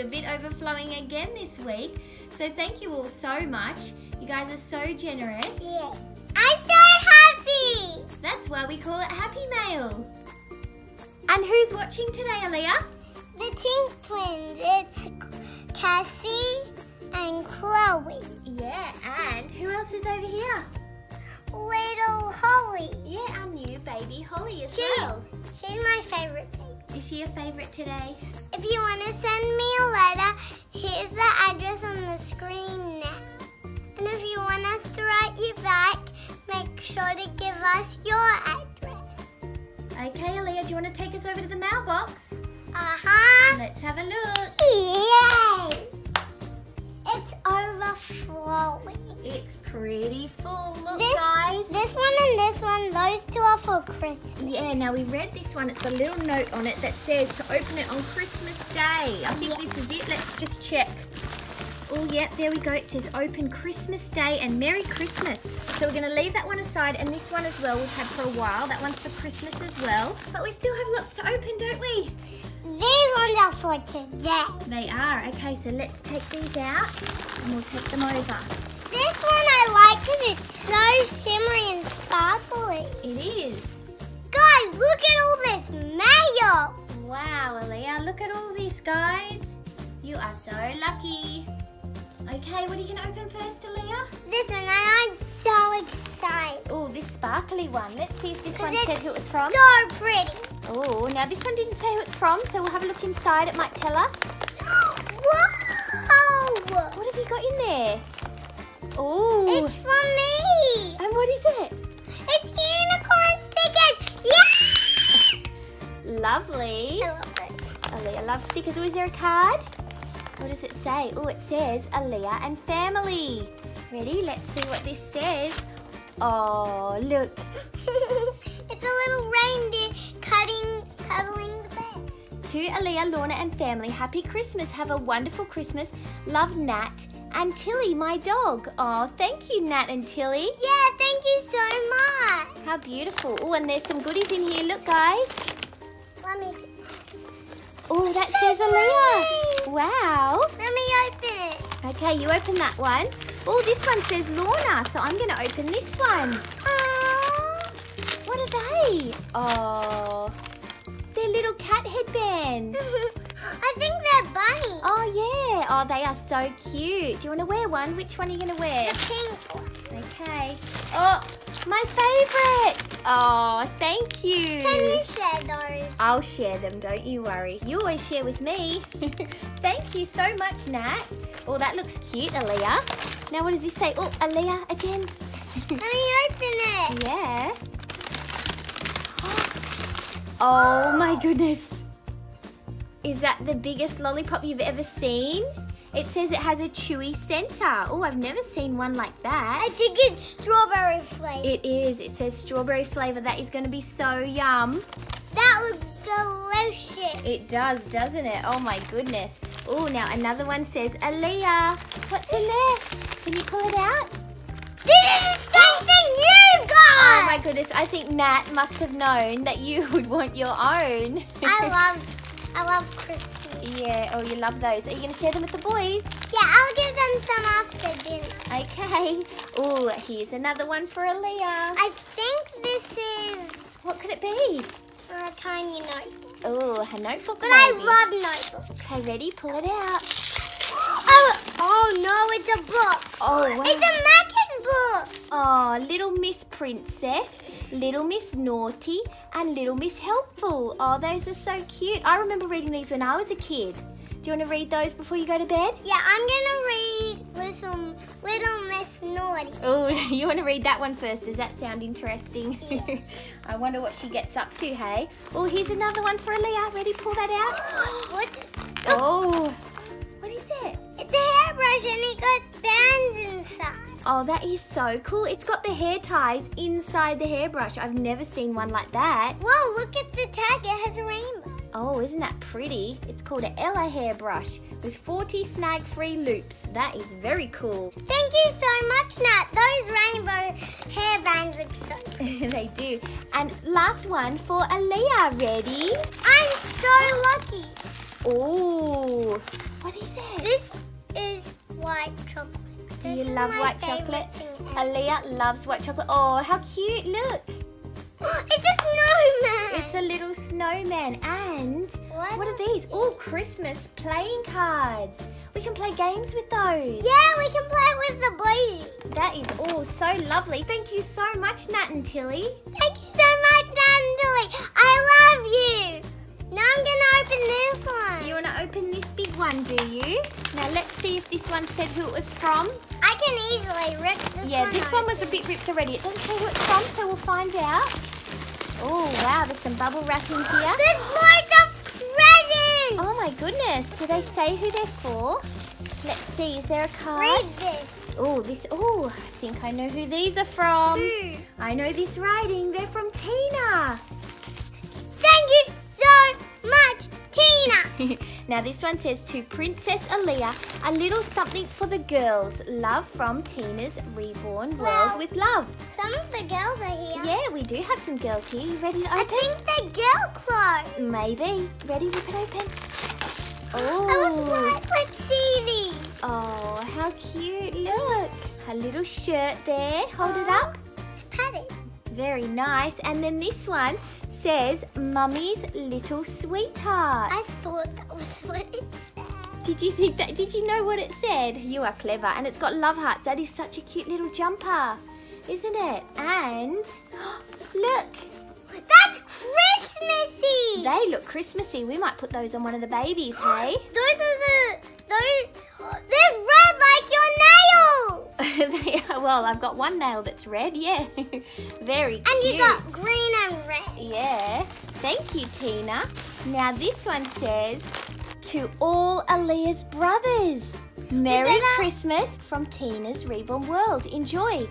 a bit overflowing again this week. So thank you all so much. You guys are so generous. Yeah. I'm so happy. That's why we call it Happy Mail. And who's watching today, Aaliyah? The Tink Twins. It's Cassie and Chloe. Yeah, and who else is over here? Little Holly. Yeah, our new baby Holly as well. She's my favourite baby. Is she your favourite today? If you want to send me a letter, here's the address on the screen now. And if you want us to write you back, make sure to give us your address. Okay, Aaliyah, do you want to take us over to the mailbox? Uh-huh. Let's have a look. Yay! It's overflowing. It's pretty full. Look, guys. This one and this one, those two are for Christmas. Yeah, now we read this one. It's a little note on it that says to open it on Christmas Day. I think this is it. Let's just check. Oh, yeah, there we go. It says open Christmas Day and Merry Christmas. So we're going to leave that one aside, and this one as well we've had for a while. That one's for Christmas as well. But we still have lots to open, don't we? These ones are for today. They are. Okay, so let's take these out and we'll take them over. This one I like because it's so shimmery and sparkly. It is. Guys, look at all this mail. Wow, Aaliyah, look at all this, guys. You are so lucky. Okay, what are you going to open first, Aaliyah? This one, I'm so excited. Oh, this sparkly one. Let's see if this one said who it was from. So pretty. Oh, now this one didn't say who it's from, so we'll have a look inside. It might tell us. Whoa! What have you got in there? Oh, it's for me. And what is it? It's unicorn stickers. Yeah! Lovely. I love it. Aaliyah loves stickers. Oh, is there a card? What does it say? Oh, it says Aaliyah and family. Ready? Let's see what this says. Oh, look. It's a little reindeer cuddling the bear. To Aaliyah, Lorna and family, happy Christmas. Have a wonderful Christmas. Love, Nat. And Tilly, my dog. Oh, thank you, Nat and Tilly. Yeah, thank you so much. How beautiful. Oh, and there's some goodies in here. Look, guys. Let me see. Oh, that says Aaliyah. Wow. Let me open it. Okay, you open that one. Oh, this one says Lorna, so I'm going to open this one. Aww. What are they? Oh, they're little cat headbands. I think they're bunny. Oh, yeah. Oh, they are so cute. Do you want to wear one? Which one are you going to wear? The pink one. Okay. Oh, my favourite. Oh, thank you. Can you share those? I'll share them, don't you worry. You always share with me. Thank you so much, Nat. Oh, that looks cute, Aaliyah. Now, what does this say? Oh, Aaliyah again. Let me open it. Yeah. Oh, my goodness. Is that the biggest lollipop you've ever seen? It says it has a chewy centre. Oh, I've never seen one like that. I think it's strawberry flavour. It is. It says strawberry flavour. That is going to be so yum. That looks delicious. It does, doesn't it? Oh, my goodness. Oh, now another one says Aaliyah. What's in there? Can you pull it out? This is something you got! Oh, my goodness. I think Nat must have known that you would want your own. I love crispies. Yeah, oh, you love those. Are you going to share them with the boys? Yeah, I'll give them some after dinner. Okay. Oh, here's another one for Aaliyah. I think this is... What could it be? A tiny notebook. Oh, a notebook. But maybe. I love notebooks. Okay, ready? Pull it out. Oh, no, it's a book. Oh, wow. It's a Macca's book. Oh, Little Miss Princess, Little Miss Naughty and Little Miss Helpful. Oh, those are so cute. I remember reading these when I was a kid. Do you want to read those before you go to bed? Yeah, I'm going to read Little Miss Naughty. Oh, you want to read that one first. Does that sound interesting? Yeah. I wonder what she gets up to, hey? Oh, here's another one for Aaliyah. Ready, pull that out. What? Oh, what is it? It's a hairbrush and it got bands inside. Oh, that is so cool. It's got the hair ties inside the hairbrush. I've never seen one like that. Whoa, look at the tag. It has a rainbow. Oh, isn't that pretty? It's called an Ella hairbrush with 40 snag-free loops. That is very cool. Thank you so much, Nat. Those rainbow hairbands look so cool. They do. And last one for Aaliyah. Ready? I'm so lucky. Oh, what is it? This is white chocolate. Do you love white chocolate? Aaliyah loves white chocolate. Oh, how cute, look. It's a snowman. It's a little snowman. And what are these? Oh, Christmas playing cards. We can play games with those. Yeah, we can play with the boys. That is all so lovely. Thank you so much, Nat and Tilly. Thank you so much, Nat and Tilly. I love you. Now I'm going to open this one. You want to open this big one, do you? Now let's see if this one said who it was from. I can easily rip this one. Yeah, this one was a bit ripped already. It doesn't say who it's from, so we'll find out. Oh, wow, there's some bubble wrap in here. There's loads of presents! Oh, my goodness. Do they say who they're for? Let's see. Is there a card? Read this. Oh, this. Oh, I think I know who these are from. Who? I know this writing. They're from Tina. Thank you so much, Tina. Now, this one says, to Princess Aaliyah, a little something for the girls. Love from Tina's Reborn Worlds with love. Some of the girls are here. Yeah, we do have some girls here. You ready to open? I think they're girl clothes. Maybe. Ready? Rip it open. Oh. That was right. Let's see these. Oh, how cute. Look. A little shirt there. Hold it up. It's padded. Very nice. And then this one says, Mummy's Little Sweetheart. I thought that was what it said. Did you think that? Did you know what it said? You are clever. And it's got love hearts. That is such a cute little jumper, isn't it? And look. That's Christmassy. They look Christmassy. We might put those on one of the babies, hey? They're red like your nails. They are, well, I've got one nail that's red, yeah. Very cute. And you got green and red. Yeah. Thank you, Tina. Now this one says, to all Aaliyah's brothers, Merry Christmas from Tina's Reborn World. Enjoy.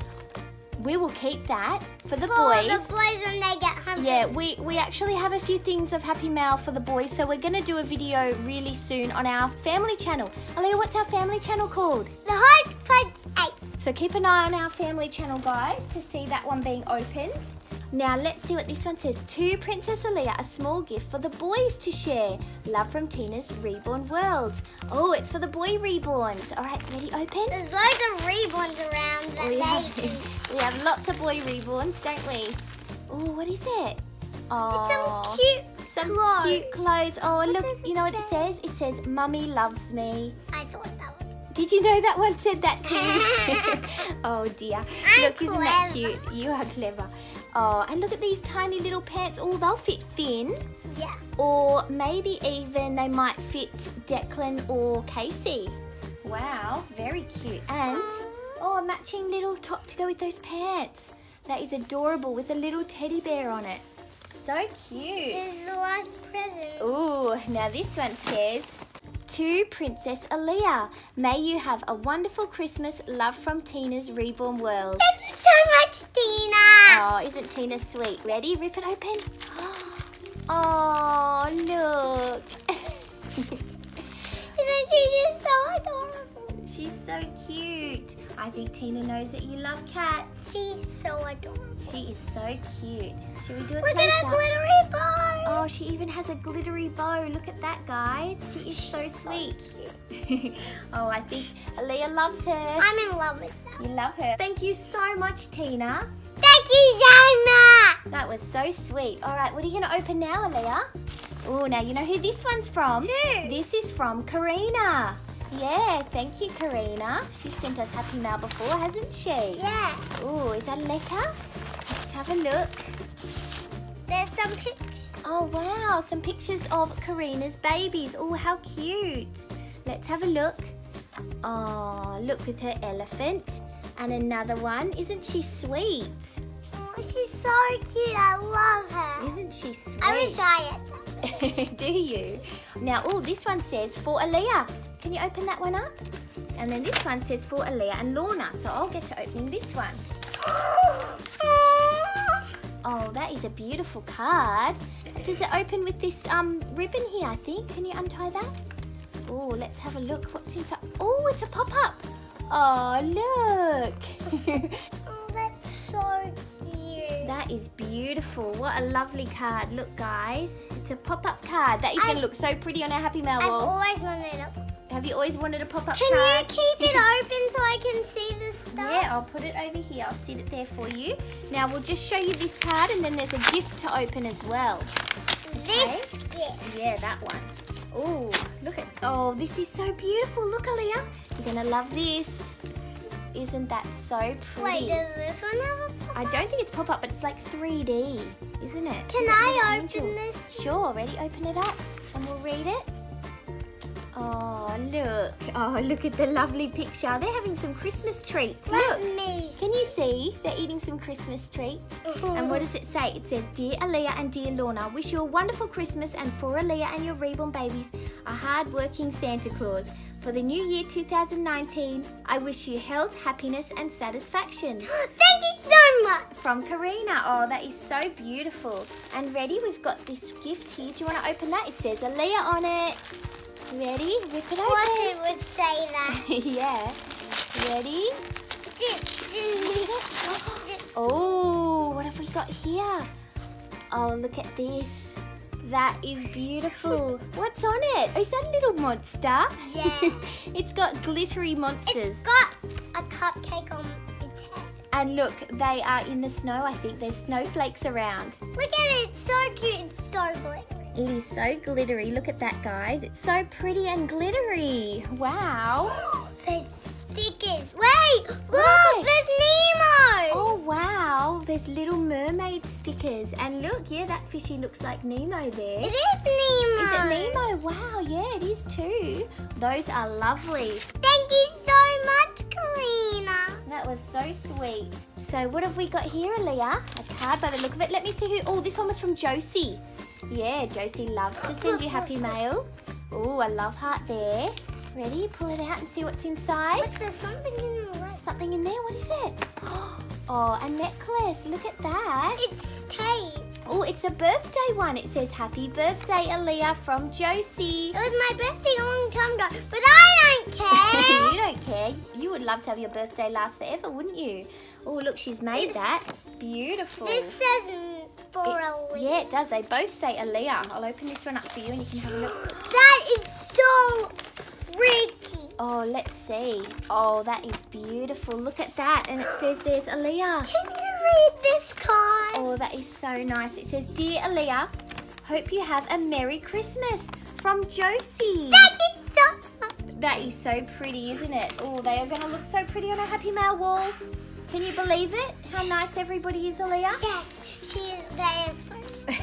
We will keep that for the boys. For the boys when they get home. Yeah, we actually have a few things of Happy Mail for the boys, so we're going to do a video really soon on our family channel. Aaliyah, what's our family channel called? The Hodgepodge 8. So keep an eye on our family channel, guys, to see that one being opened. Now let's see what this one says. To Princess Aaliyah, a small gift for the boys to share. Love from Tina's Reborn Worlds. Oh, it's for the boy reborns. All right, ready, open? There's loads of reborns around We have lots of boy reborns, don't we? Oh, what is it? Oh, it's some cute clothes. Oh, look, you know what it says? It says, Mummy loves me. I thought that one. Did you know that one said that too? Oh, dear. Look, isn't that cute? You are clever. Oh, and look at these tiny little pants. Oh, they'll fit Finn. Yeah. Or maybe even they might fit Declan or Casey. Wow, very cute. And a matching little top to go with those pants. That is adorable with a little teddy bear on it. So cute. This is the last present. Oh, now this one says, to Princess Aaliyah, may you have a wonderful Christmas. Love from Tina's Reborn World. Thank you so much, Tina. Oh, isn't Tina sweet? Ready? Rip it open. Oh, look. Isn't she just so adorable? She's so cute. I think Tina knows that you love cats. She's so adorable. She is so cute. Should we do a close-up? Look at her glittery bow. Oh, she even has a glittery bow. Look at that, guys. She is so sweet. Oh, I think Aaliyah loves her. I'm in love with her. You love her. Thank you so much, Tina. Thank you so much. That was so sweet. All right, what are you going to open now, Aaliyah? Oh, now you know who this one's from. Who? This is from Karina. Yeah, thank you, Karina. She sent us Happy Mail before, hasn't she? Yeah. Oh, is that a letter? Let's have a look. There's some pictures. Oh, wow, some pictures of Karina's babies. Oh, how cute. Let's have a look. Oh, look with her elephant. And another one. Isn't she sweet? Oh, she's so cute. I love her. Isn't she sweet? I wish I had that. Do you? Now, oh, this one says, for Aaliyah. Can you open that one up? And then this one says for Aaliyah and Lorna, so I'll get to opening this one. Oh, that is a beautiful card. Does it open with this ribbon here, I think? Can you untie that? Oh, let's have a look. What's inside? Oh, it's a pop-up. Oh, look. Oh, that's so cute. That is beautiful. What a lovely card. Look, guys. It's a pop-up card. That is going to look so pretty on our Happy Mail wall. I've always wanted a pop-up. Have you always wanted a pop-up card? Can you keep it open so I can see the stuff? Yeah, I'll put it over here. I'll sit it there for you. Now, we'll just show you this card, and then there's a gift to open as well. Okay? This gift. Yeah, that one. Oh, look at... Oh, this is so beautiful. Look, Aaliyah. You're going to love this. Isn't that so pretty? Wait, does this one have a pop-up? I don't think it's pop-up, but it's like 3D, isn't it? Can I open this? Sure, ready? Open it up and we'll read it. Oh, look. Oh, look at the lovely picture. They're having some Christmas treats. Look. Can you see? They're eating some Christmas treats. And what does it say? It says, Dear Aaliyah and Dear Lorna, wish you a wonderful Christmas, and for Aaliyah and your reborn babies, a hard-working Santa Claus. For the new year 2019, I wish you health, happiness, and satisfaction. Thank you so much! From Karina. Oh, that is so beautiful. And ready, we've got this gift here. Do you want to open that? It says Aaliyah on it. Ready? Rip it open. Of course it would say that. Yeah. Ready? Oh, what have we got here? Oh, look at this. That is beautiful. What's on it? Oh, is that a little monster? Yeah. It's got glittery monsters. It's got a cupcake on its head. And look, they are in the snow, I think. There's snowflakes around. Look at it. It's so cute. It's so glittery. It is so glittery. Look at that, guys. It's so pretty and glittery. Wow. There's stickers. Wait. Look. Right. There's Nemo. Oh, wow. There's Little Mermaid stickers. And look, yeah, that fishy looks like Nemo there. It is Nemo. Is it Nemo? Wow, yeah, it is too. Those are lovely. Thank you so much, Karina. That was so sweet. So what have we got here, Aaliyah? A card by the look of it. Let me see who... Oh, this one was from Josie. Yeah, Josie loves to send you happy mail. Oh, a love heart there. Ready? Pull it out and see what's inside. Look, there's something in the light. Something in there? What is it? Oh, a necklace. Look at that. It's tape. Oh, it's a birthday one. It says, Happy Birthday, Aaliyah, from Josie. It was my birthday a long time ago, but I don't care. You don't care. You would love to have your birthday last forever, wouldn't you? Oh, look, she's made that. Beautiful. This says... For Aaliyah. Yeah, it does. They both say Aaliyah. I'll open this one up for you and you can have a look. That is so pretty. Oh, let's see. Oh, that is beautiful. Look at that. And it says there's Aaliyah. Can you read this card? Oh, that is so nice. It says, Dear Aaliyah, hope you have a Merry Christmas from Josie. Thank you so much. That is so pretty, isn't it? Oh, they are going to look so pretty on a Happy Mail wall. Can you believe it? How nice everybody is, Aaliyah. Yes.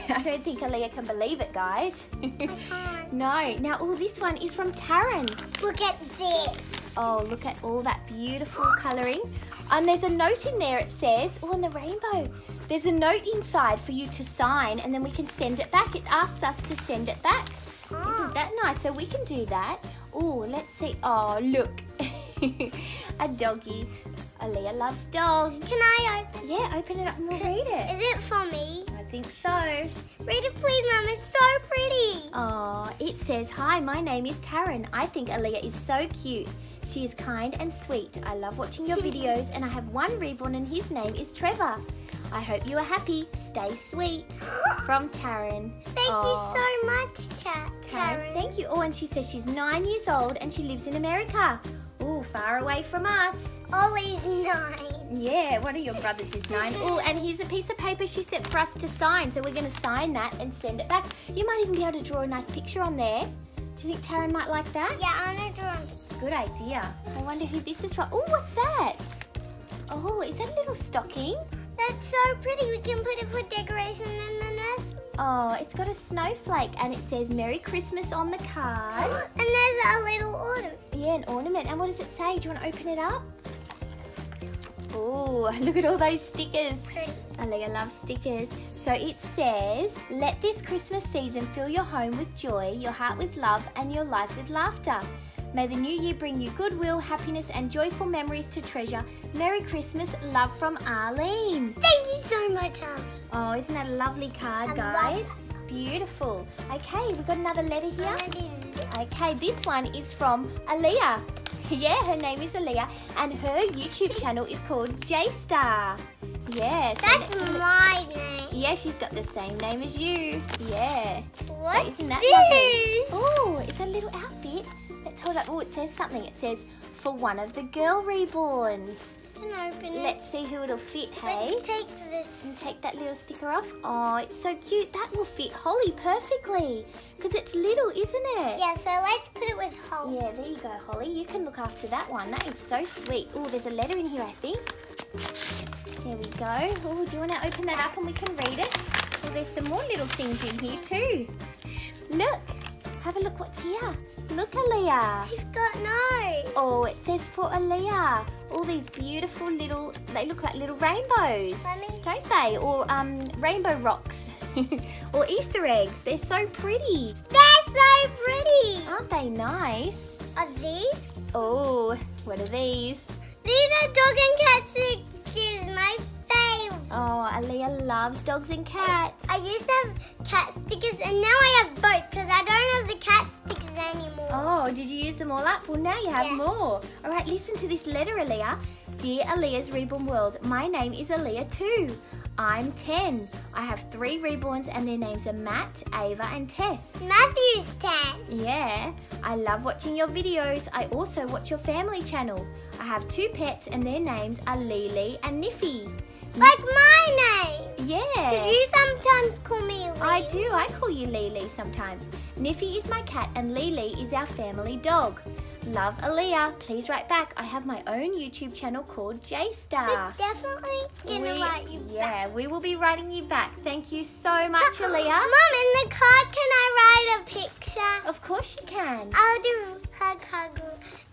I don't think Aaliyah can believe it, guys. No. Now, all this one is from Taryn. Look at this. Oh, look at all that beautiful colouring. And there's a note in there, it says, oh, on the rainbow. There's a note inside for you to sign, and then we can send it back. It asks us to send it back. Oh. Isn't that nice? So we can do that. Oh, let's see. Oh, look. A doggy. Aaliyah loves dogs. Can I open it? Yeah, open it up and we'll read it. Is it for me? I think so. Read it please, Mum. It's so pretty. Oh, it says, Hi, my name is Taryn. I think Aaliyah is so cute. She is kind and sweet. I love watching your videos, and I have one reborn and his name is Trevor. I hope you are happy. Stay sweet. From Taryn. Thank you so much, Taryn. Thank you. Oh, and she says she's 9 years old and she lives in America. Oh, far away from us. Ollie's 9. Yeah, one of your brothers is 9. Oh, and here's a piece of paper she sent for us to sign. So we're going to sign that and send it back. You might even be able to draw a nice picture on there. Do you think Taryn might like that? Yeah, I'm going to draw a picture. Good idea. I wonder who this is from. Oh, what's that? Oh, is that a little stocking? That's so pretty. We can put it for decoration in the nursery. Oh, it's got a snowflake and it says Merry Christmas on the card. And there's a little ornament. Yeah, an ornament. And what does it say? Do you want to open it up? Oh, look at all those stickers. Pretty. Aaliyah loves stickers. So it says, Let this Christmas season fill your home with joy, your heart with love, and your life with laughter. May the new year bring you goodwill, happiness, and joyful memories to treasure. Merry Christmas. Love from Arlene. Thank you so much, Arlene. Oh, isn't that a lovely card, guys? Beautiful. Okay, we've got another letter here. Okay, this one is from Aaliyah. Yeah, her name is Aaliyah, and her YouTube channel is called J Star. Yeah. That's my name. Yeah, she's got the same name as you. Yeah. What's this? Oh, it's a little outfit. Let's hold up. Oh, it says something. It says, for one of the girl reborns. Can I open it? Let's see who it'll fit, hey? Let's take this. And take that little sticker off. Oh, it's so cute. That will fit Holly perfectly. Because it's little, isn't it? Yeah, so let's put it with Holly. Yeah, there you go, Holly. You can look after that one. That is so sweet. Oh, there's a letter in here, I think. There we go. Oh, do you want to open that up and we can read it? Oh, there's some more little things in here too. Look. Have a look what's here. Look, Aaliyah. She's got no. Oh, it says for Aaliyah. All these beautiful little, they look like little rainbows, don't they? Or rainbow rocks or Easter eggs. They're so pretty. They're so pretty. Aren't they nice? Are these? Oh, what are these? These are dog and cat stickers, my favourite. Oh, Aaliyah loves dogs and cats. I used to have cat stickers and now I have both because I don't have the cat stickers anymore. Oh, did you use them all up? Well, now you have more. All right, listen to this letter, Aaliyah. Dear Aaliyah's Reborn World, my name is Aaliyah 2. I'm 10. I have 3 reborns and their names are Matt, Ava and Tess. Matthew's 10. Yeah. I love watching your videos. I also watch your family channel. I have 2 pets and their names are Lily and Niffy. Like my name. Yeah. Because you sometimes call me Lily. I do. I call you Lily sometimes. Niffy is my cat and Lily is our family dog. Love, Aaliyah. Please write back. I have my own YouTube channel called J Star. We're definitely gonna write you back. Yeah, we will be writing you back. Thank you so much, Aaliyah. Mum, in the card, can I write a picture? Of course you can. I'll do hug,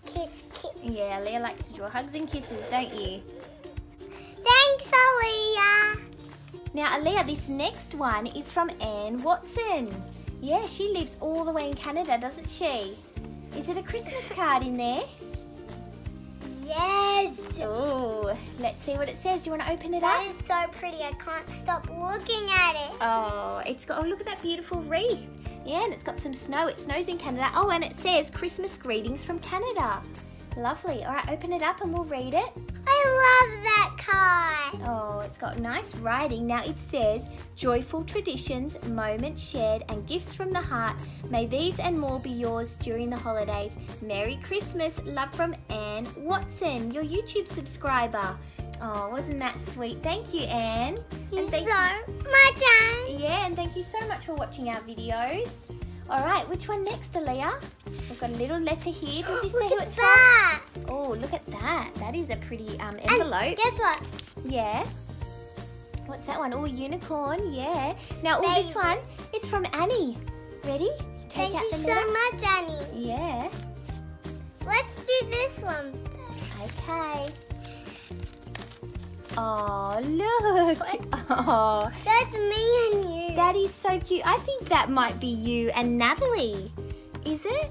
kiss, kiss. Yeah, Aaliyah likes to draw hugs and kisses, don't you? Thanks, Aaliyah. Now, Aaliyah, this next one is from Anne Watson. Yeah, she lives all the way in Canada, doesn't she? Is it a Christmas card in there? Yes! Oh, let's see what it says. Do you want to open it up? That is so pretty. I can't stop looking at it. Oh, it's got, oh, look at that beautiful wreath. Yeah, and it's got some snow. It snows in Canada. Oh, and it says Christmas greetings from Canada. Lovely. All right, open it up and we'll read it. I love that card. Oh, it's got nice writing. Now it says, joyful traditions, moments shared, and gifts from the heart. May these and more be yours during the holidays. Merry Christmas. Love from Anne Watson, your YouTube subscriber. Oh, wasn't that sweet? Thank you, Anne. Thank you so much, Anne. Yeah, and thank you so much for watching our videos. All right, which one next, Aaliyah? We've got a little letter here. Does this say who it's from? Oh, look at that. That is a pretty envelope. And guess what? Yeah. What's that one? Oh, unicorn. Yeah. Now, this one, it's from Annie. Ready? Take out the letter. Thank you so much, Annie. Yeah. Let's do this one. Okay. Oh, look. Oh. That's me and you. That is so cute. I think that might be you and Natalie. Is it?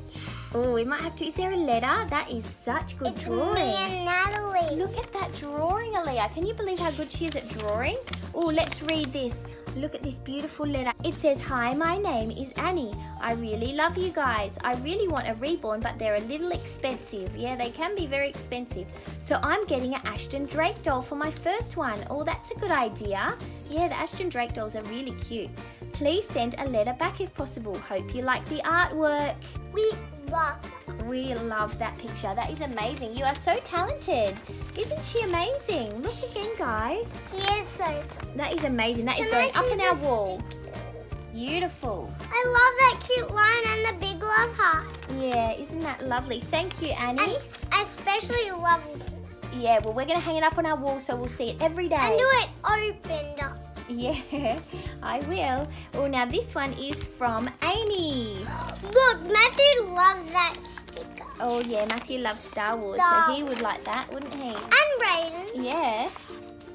Oh, we might have to. Is there a letter? That is such good drawing. It's me and Natalie. Look at that drawing, Aaliyah. Can you believe how good she is at drawing? Oh, let's read this. Look at this beautiful letter. It says, hi, my name is Annie. I really love you guys. I really want a reborn, but they're a little expensive. Yeah, they can be very expensive. So I'm getting an Ashton Drake doll for my first one. Oh, that's a good idea. Yeah, the Ashton Drake dolls are really cute. Please send a letter back if possible. Hope you like the artwork. We love that picture. That is amazing. You are so talented. Isn't she amazing? Look again, guys. She is so talented. That is amazing. That is going up on our wall. Beautiful. I love that cute line and the big love heart. Yeah, isn't that lovely? Thank you, Annie. And I especially love it. Yeah, well, we're going to hang it up on our wall so we'll see it every day. And do it opened up. Yeah, I will. Oh, now this one is from Amy. Look, Matthew loves that sticker. Oh, yeah, Matthew loves Star Wars, so he would like that, wouldn't he? And Brayden. Yeah.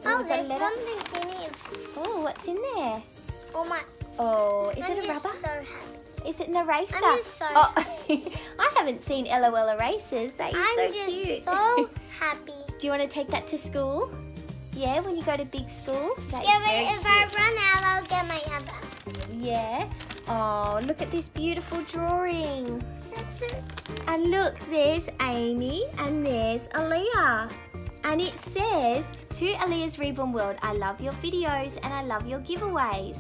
Oh, there's something in here. Oh, what's in there? Oh, my. Oh, is it a rubber? I'm so happy. Is it an eraser? I'm just so happy. I haven't seen LOL erasers. That is so cute. I'm just so happy. Do you want to take that to school? Yeah, when you go to big school. Yeah, but if I run out, I'll get my other. Yeah. Oh, look at this beautiful drawing. That's Watson. And look, there's Amy and there's Aaliyah. And it says, to Aaliyah's Reborn World, I love your videos and I love your giveaways.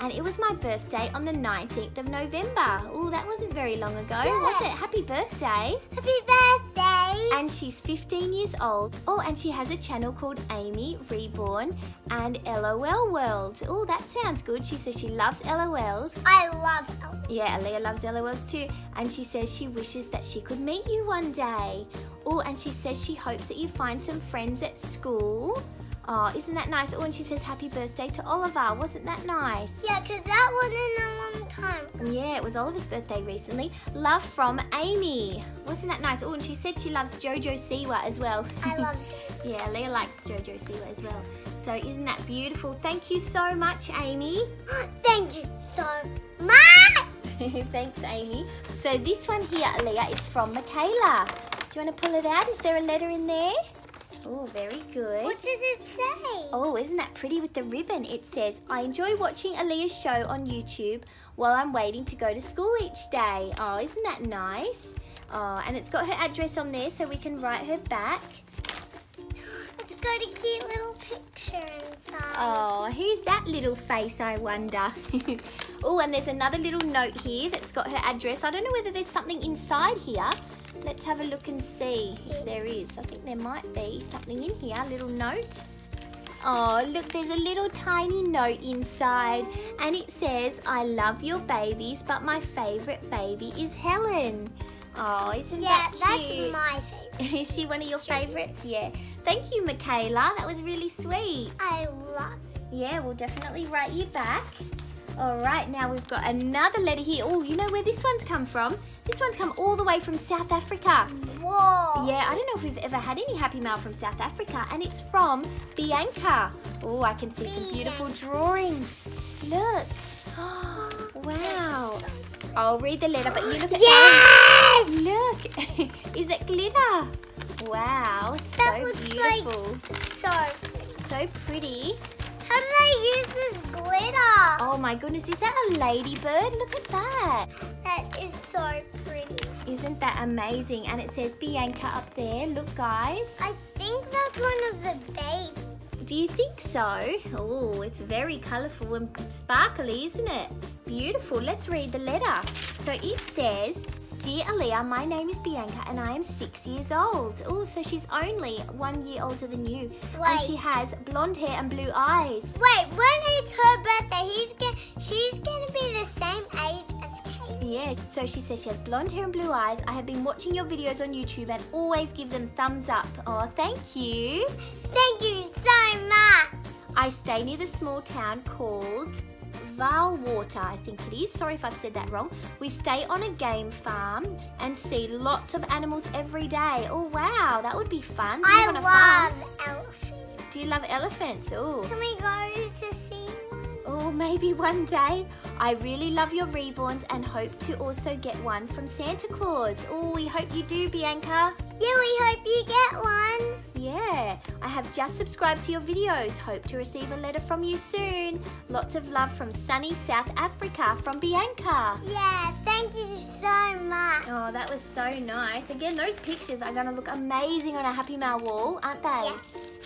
And it was my birthday on the 19th of November. Oh, that wasn't very long ago, was it? Happy birthday. Happy birthday. And she's 15 years old. Oh, and she has a channel called Amy Reborn and LOL World. Oh, that sounds good. She says she loves LOLs. I love LOLs. Yeah, Aaliyah loves LOLs too. And she says she wishes that she could meet you one day. Oh, and she says she hopes that you find some friends at school. Oh, isn't that nice? Oh, and she says happy birthday to Oliver. Wasn't that nice? Yeah, because that wasn't a long time ago. Yeah, it was Oliver's birthday recently. Love from Amy. Wasn't that nice? Oh, and she said she loves Jojo Siwa as well. I love it. Yeah, Leah likes Jojo Siwa as well. So isn't that beautiful? Thank you so much, Amy. Thank you so much. Thanks, Amy. So this one here, Aaliyah, is from Michaela. Do you want to pull it out? Is there a letter in there? Oh, very good. What does it say? Oh, isn't that pretty with the ribbon? It says, I enjoy watching Aaliyah's show on YouTube while I'm waiting to go to school each day. Oh, isn't that nice? Oh, and it's got her address on there so we can write her back. It's got a cute little picture inside. Oh, who's that little face, I wonder? Oh, and there's another little note here that's got her address. I don't know whether there's something inside here. Let's have a look and see if there is. I think there might be something in here, a little note. Oh, look, there's a little tiny note inside. And it says, I love your babies, but my favourite baby is Helen. Oh, isn't that cute? Yeah, that's my favourite. Is she one of your favourites? Yeah. Thank you, Michaela. That was really sweet. I love it. Yeah, we'll definitely write you back. All right, now we've got another letter here. Oh, you know where this one's come from? This one's come all the way from South Africa. Whoa. Yeah, I don't know if we've ever had any happy mail from South Africa, and it's from Bianca. Oh, I can see some beautiful drawings. Look. Oh, wow. I'll read the letter, but you look at yes! It. Look. Is it glitter? Wow. That so beautiful. Like so pretty. How did I use this glitter? Oh my goodness, is that a ladybird? Look at that. That is so pretty. Isn't that amazing? And it says Bianca up there. Look, guys. I think that's one of the babies. Do you think so? Oh, it's very colourful and sparkly, isn't it? Beautiful. Let's read the letter. So it says, Dear Aaliyah, my name is Bianca and I am 6 years old. Oh, so she's only 1 year older than you. Wait. And she has blonde hair and blue eyes. Wait, when it's her birthday, she's going to be the same age as Kate. Yeah, so she says she has blonde hair and blue eyes. I have been watching your videos on YouTube and always give them thumbs up. Oh, thank you. Thank you so much. I stay near the small town called Water, I think it is. Sorry if I've said that wrong. We stay on a game farm and see lots of animals every day. Oh, wow. That would be fun. I love elephants. Do you love elephants? Oh. Can we go to see one? Oh, maybe one day. I really love your reborns and hope to also get one from Santa Claus. Oh, we hope you do, Bianca. Yeah, we hope you get one. Yeah, I have just subscribed to your videos. Hope to receive a letter from you soon. Lots of love from sunny South Africa, from Bianca. Yeah, thank you so much. Oh, that was so nice. Again, those pictures are going to look amazing on a Happy Mail wall, aren't they? Yeah.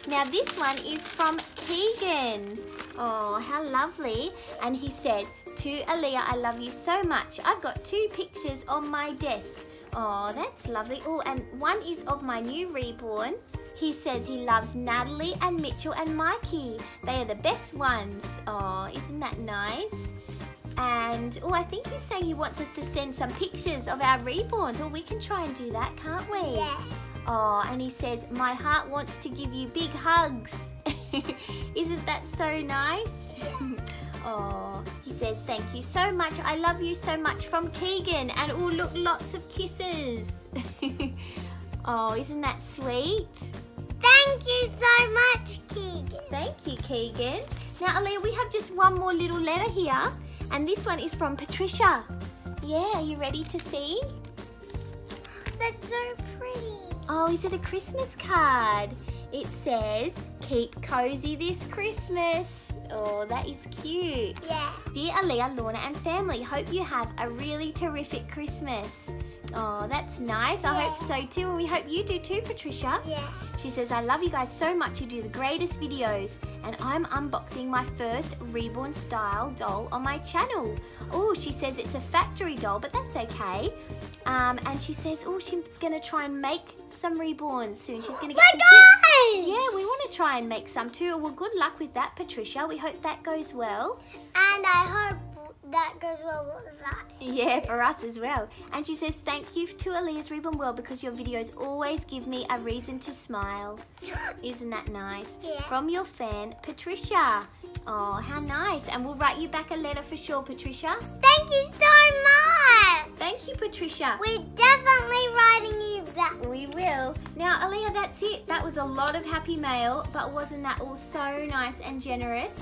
Now this one is from Keegan. Oh, how lovely. And he said, To Aaliyah, I love you so much. I've got 2 pictures on my desk. Oh, that's lovely. Oh, and one is of my new reborn. He says he loves Natalie and Mitchell and Mikey. They are the best ones. Oh, isn't that nice? And, oh, I think he's saying he wants us to send some pictures of our reborns. Oh, we can try and do that, can't we? Yeah. Oh, and he says, my heart wants to give you big hugs. Isn't that so nice? Yeah. Oh, he says, thank you so much. I love you so much, from Keegan. And, oh, look, lots of kisses. Oh, isn't that sweet? Thank you so much, Keegan. Thank you, Keegan. Now, Aaliyah, we have just one more little letter here. And this one is from Patricia. Yeah, are you ready to see? That's so pretty. Oh, is it a Christmas card? It says, keep cozy this Christmas. Oh, that is cute. Yeah. Dear Aaliyah, Lorna and family, hope you have a really terrific Christmas. Oh, that's nice. Yeah. I hope so too, and we hope you do too, Patricia. Yeah. She says, I love you guys so much. You do the greatest videos. And I'm unboxing my first Reborn style doll on my channel. Oh, she says it's a factory doll, but that's okay. And she says, oh, she's going to try and make some Reborns soon. She's going to get some tips. Yeah, we want to try and make some too. Well, good luck with that, Patricia. We hope that goes well. And I hope that goes well with us. Yeah, for us as well. And she says, thank you to Aaliyah's Reborn World because your videos always give me a reason to smile. Isn't that nice? Yeah. From your fan, Patricia. Oh, how nice. And we'll write you back a letter for sure, Patricia. Thank you so much. Thank you, Patricia. We're definitely writing you back. We will. Now, Aaliyah, that's it. That was a lot of happy mail, but wasn't that all so nice and generous?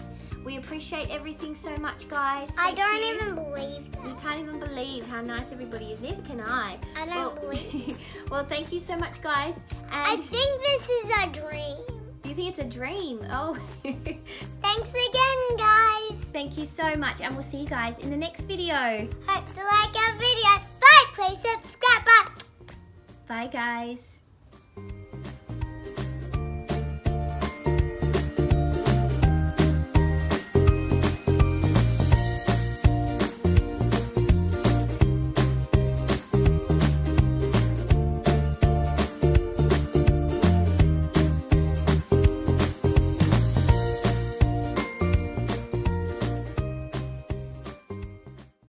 We appreciate everything so much, guys. Thank you. I don't even believe that. You can't even believe how nice everybody is. Neither can I. I don't believe. Well, thank you so much, guys. And I think this is a dream. You think it's a dream? Oh. Thanks again, guys. Thank you so much. And we'll see you guys in the next video. Hope you like our video. Bye. Please subscribe. Bye. Bye, guys.